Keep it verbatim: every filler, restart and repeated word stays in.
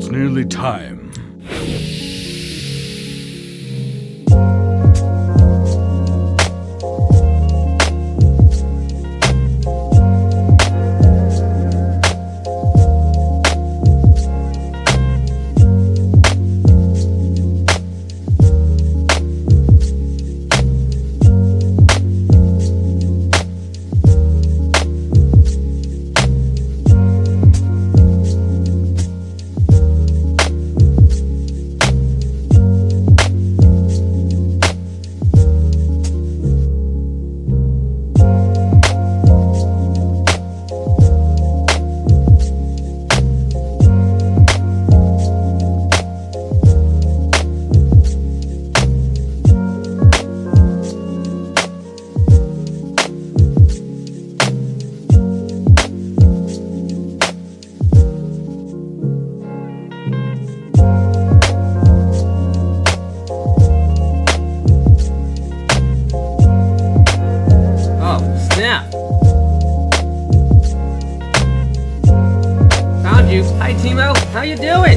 It's nearly time. How you doing?